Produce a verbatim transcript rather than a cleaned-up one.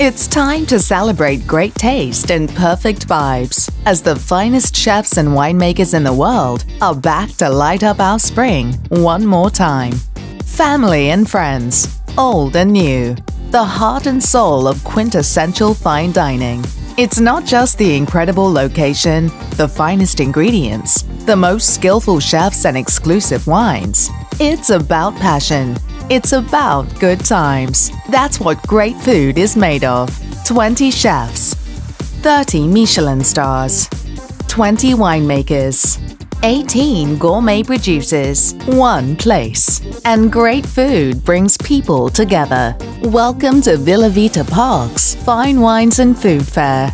It's time to celebrate great taste and perfect vibes as the finest chefs and winemakers in the world are back to light up our spring one more time. Family and friends, old and new, the heart and soul of quintessential fine dining. It's not just the incredible location, the finest ingredients, the most skillful chefs and exclusive wines. It's about passion. It's about good times. That's what great food is made of. twenty chefs, thirty Michelin stars, twenty winemakers, eighteen gourmet producers, one place. And great food brings people together. Welcome to Villa Vita Park's Fine Wines and Food Fair.